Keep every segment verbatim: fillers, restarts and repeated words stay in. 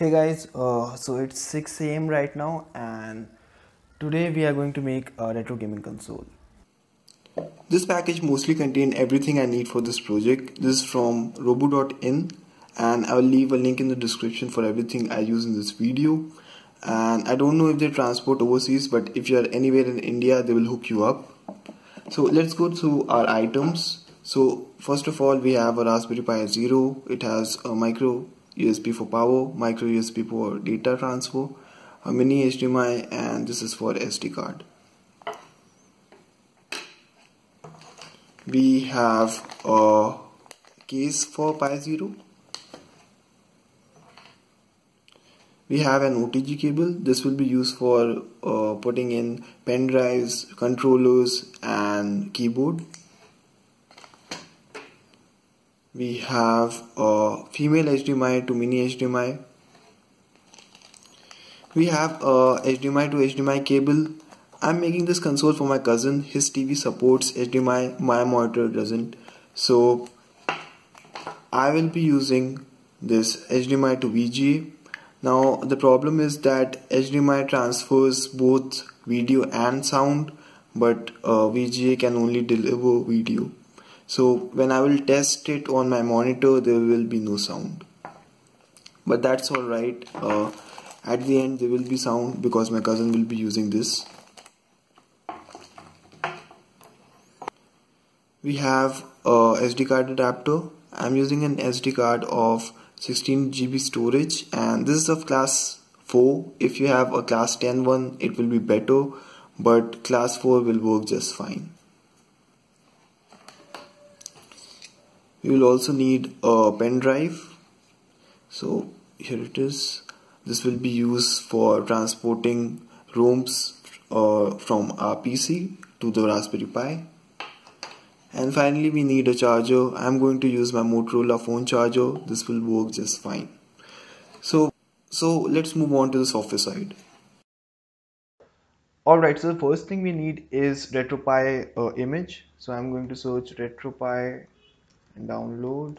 Hey guys, uh, so it's six A M right now, and today we are going to make a retro gaming console. This package mostly contains everything I need for this project. This is from Robu dot in, and I will leave a link in the description for everything I use in this video. And I don't know if they transport overseas, but if you are anywhere in India, they will hook you up. So let's go through our items. So first of all, we have a Raspberry Pi Zero. It has a micro U S B for power, micro U S B for data transfer, a mini H D M I, and this is for S D card. We have a case for Pi Zero. We have an O T G cable. This will be used for uh, putting in pen drives, controllers, and keyboard. We have a female H D M I to mini H D M I. We have a H D M I to H D M I cable. I'm making this console for my cousin. His T V supports H D M I, my monitor doesn't. So I will be using this H D M I to V G A. Now the problem is that H D M I transfers both video and sound, but uh, V G A can only deliver video. So when I will test it on my monitor, there will be no sound. But that's alright. Uh, at the end there will be sound because my cousin will be using this. We have a S D card adapter. I'm using an S D card of sixteen G B storage, and this is of class four. If you have a class ten one, it will be better, but class four will work just fine. We will also need a pen drive. So here it is. This will be used for transporting ROMs uh, from our P C to the Raspberry Pi. And finally we need a charger. I'm going to use my Motorola phone charger. This will work just fine. So, so let's move on to the software side. Alright, so the first thing we need is RetroPie uh, image. So I'm going to search RetroPie and download.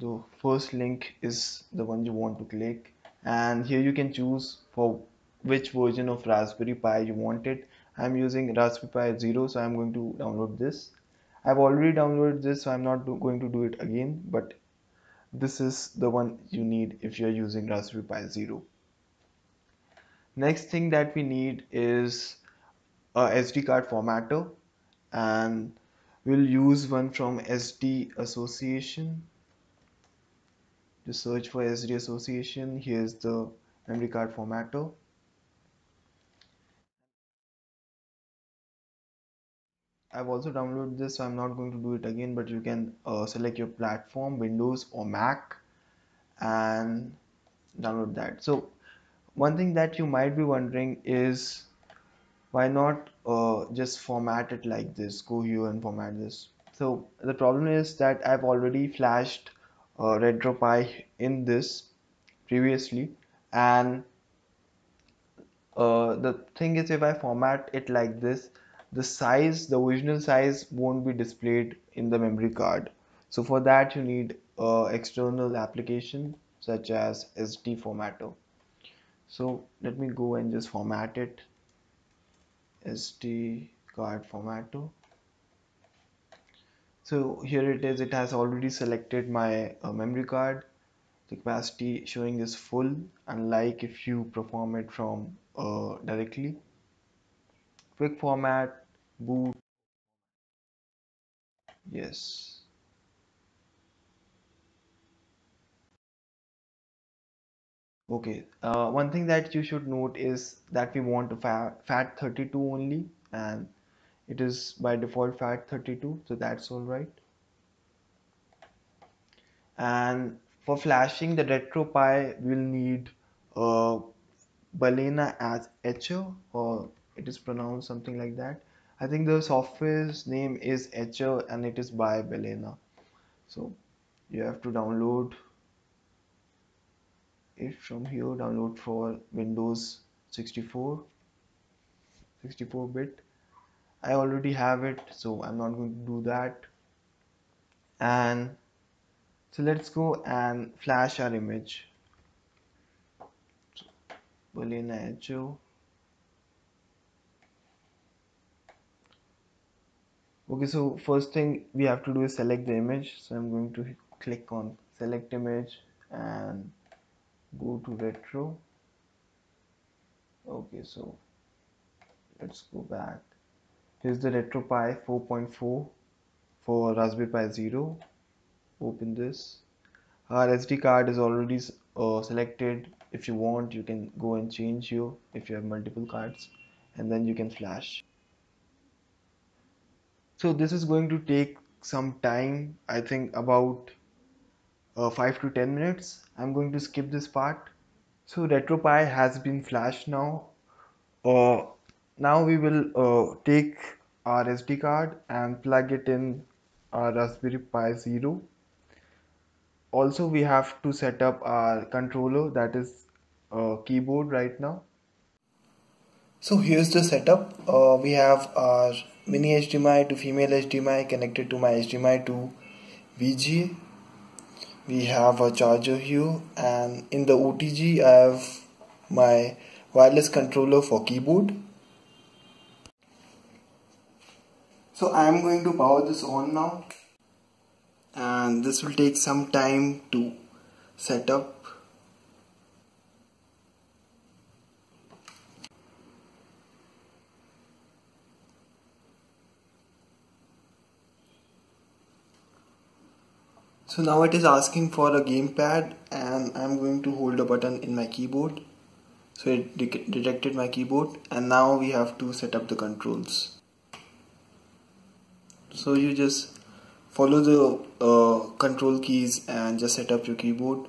The first link is the one you want to click, and here you can choose for which version of Raspberry Pi you want it. I'm using Raspberry Pi Zero, so I'm going to download this. I've already downloaded this, so I'm not do going to do it again, but this is the one you need if you're using Raspberry Pi Zero. Next thing that we need is a S D card formatter, and we'll use one from S D Association. Just search for S D Association. Here's the memory card formatter. I've also downloaded this, so I'm not going to do it again, but you can uh, select your platform, Windows or Mac, and download that. So one thing that you might be wondering is, why not uh, just format it like this? Go here and format this. So the problem is that I've already flashed uh, RetroPie in this previously, and uh, the thing is, if I format it like this, the size, the original size won't be displayed in the memory card. So for that you need uh, external application such as S D formatter. So let me go and just format it. S D card formatter. So here it is. It has already selected my uh, memory card. The capacity showing is full, unlike if you perform it from uh, directly. Quick format, boot, yes. Okay, uh, one thing that you should note is that we want a fat thirty-two only, and it is by default fat thirty-two, so that's all right. And for flashing the RetroPie, we'll need uh, Balena Etcher, or it is pronounced something like that. I think the software's name is Etcher, and it is by Balena. So you have to download it from here. Download for Windows sixty-four bit. I already have it, so I'm not going to do that. And So let's go and flash our image. Balena Etcher. Okay, so first thing we have to do is select the image. So I'm going to click on select image and go to retro. Okay, so let's go back. Here's the RetroPie four point four for Raspberry Pi Zero. Open this. Our S D card is already uh, selected. If you want, you can go and change you if you have multiple cards, and then you can flash. So this is going to take some time, I think about uh, five to ten minutes. I'm going to skip this part. So RetroPie has been flashed now. Uh, now we will uh, take our S D card and plug it in our Raspberry Pi Zero. Also, we have to set up our controller, that is uh, keyboard right now. So here's the setup. Uh, we have our mini H D M I to female H D M I connected to my H D M I to V G A. We have a charger here, and in the O T G I have my wireless controller for keyboard. So I am going to power this on now. And this will take some time to set up. So now it is asking for a gamepad, and I'm going to hold a button in my keyboard. So it de- detected my keyboard, and now we have to set up the controls. So you just follow the uh, control keys and just set up your keyboard.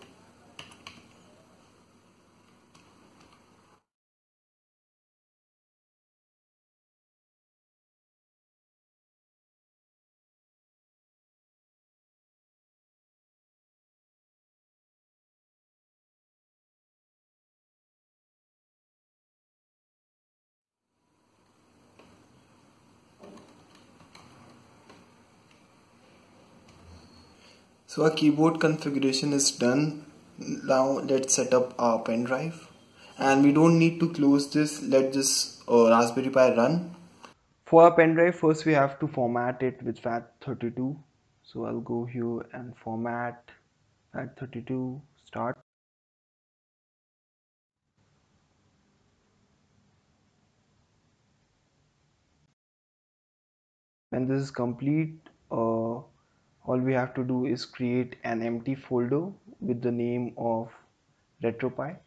So our keyboard configuration is done. Now let's set up our pen drive, and we don't need to close this. Let this uh, Raspberry Pi run. For our pen drive, first we have to format it with FAT thirty-two. So I'll go here and format FAT thirty-two, start. When this is complete, uh, all we have to do is create an empty folder with the name of RetroPie.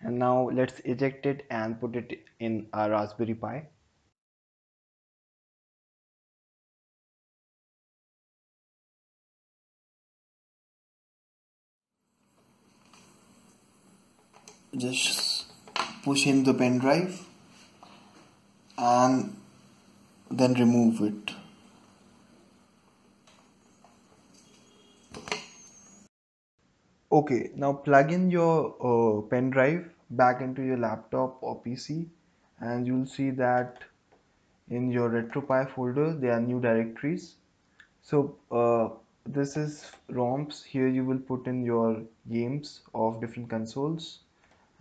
And now let's eject it and put it in our Raspberry Pi. Just push in the pen drive and then remove it. Okay, now plug in your uh, pen drive back into your laptop or P C, and you'll see that in your RetroPie folder there are new directories. So uh, this is ROMs. Here you will put in your games of different consoles,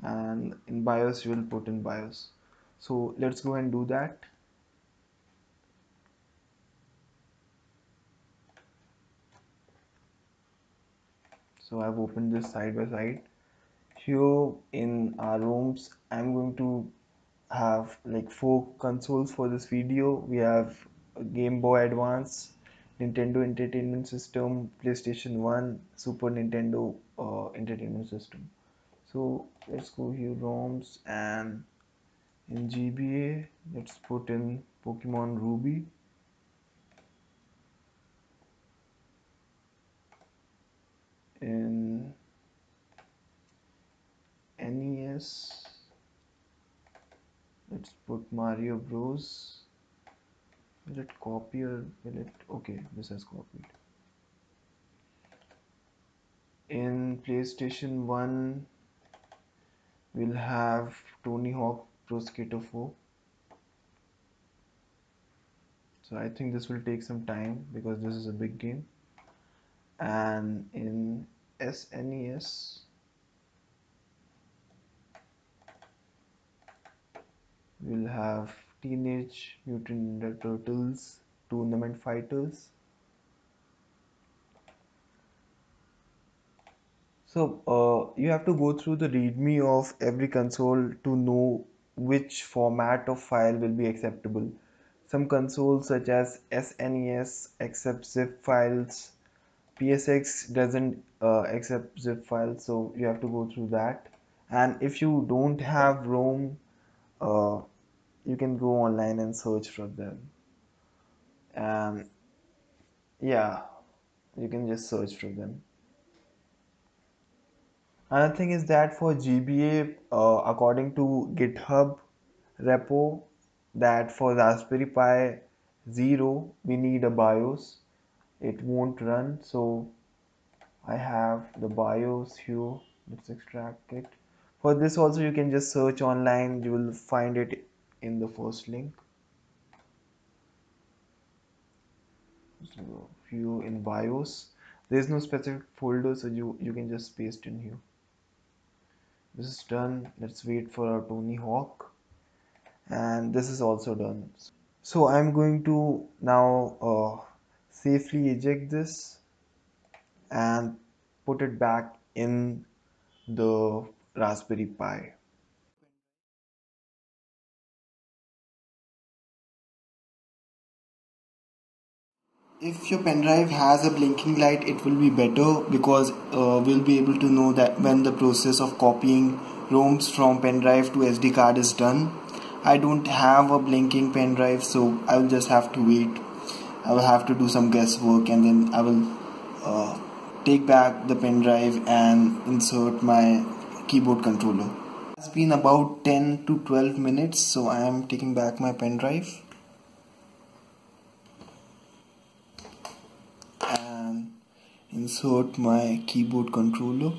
and in BIOS you will put in BIOS. So let's go and do that. So I've opened this side by side. Here in our ROMs, I'm going to have like four consoles for this video. We have Game Boy Advance, Nintendo Entertainment System, PlayStation one, Super Nintendo uh, Entertainment System. So let's go here, ROMs, and in G B A let's put in Pokemon Ruby. In N E S let's put Mario Bros. Will it copy or will it? Okay, this has copied. In PlayStation one we'll have Tony Hawk Prosciutto four. So I think this will take some time because this is a big game. And in S N E S, we'll have Teenage Mutant Ninja Turtles Tournament Fighters. So uh, you have to go through the readme of every console to know which format of file will be acceptable. Some consoles such as S N E S accept zip files, P S X doesn't uh, accept zip files, so you have to go through that. And if you don't have ROM, uh, you can go online and search for them. Um, yeah, you can just search for them. Another thing is that for G B A, uh, according to GitHub repo, that for Raspberry Pi Zero, we need a BIOS. It won't run, so I have the BIOS here. Let's extract it. For this also, you can just search online. You will find it in the first link. So, view in BIOS. There is no specific folder, so you, you can just paste in here. This is done. Let's wait for our Tony Hawk, and this is also done. So I'm going to now uh, safely eject this and put it back in the Raspberry Pi. If your pen drive has a blinking light, it will be better because uh, we'll be able to know that when the process of copying ROMs from pen drive to S D card is done. I don't have a blinking pen drive, so I'll just have to wait. I will have to do some guesswork, and then I will uh, take back the pen drive and insert my keyboard controller. It's been about ten to twelve minutes, so I am taking back my pen drive. And insert my keyboard controller.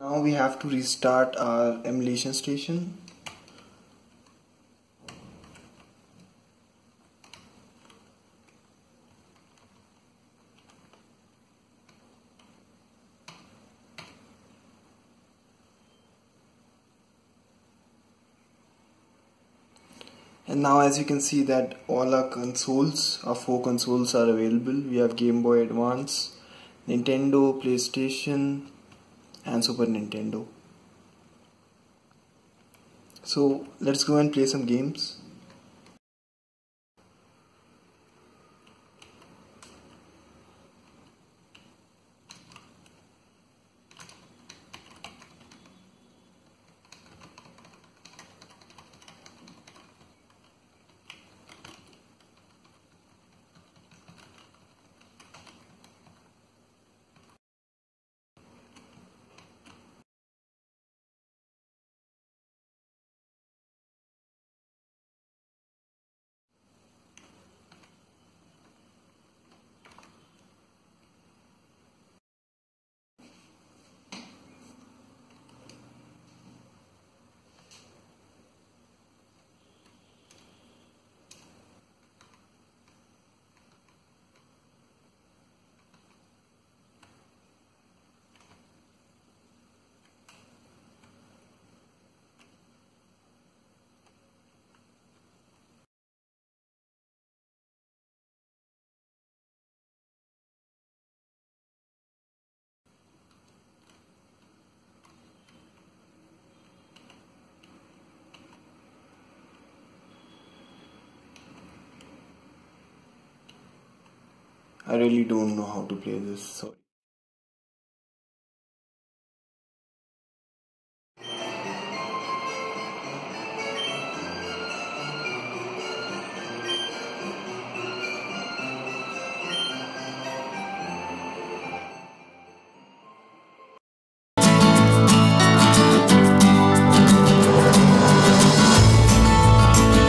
Now we have to restart our emulation station. And now, as you can see, that all our consoles, our four consoles are available. We have Game Boy Advance, Nintendo, PlayStation, and Super Nintendo. So let's go and play some games. I really don't know how to play this, sorry.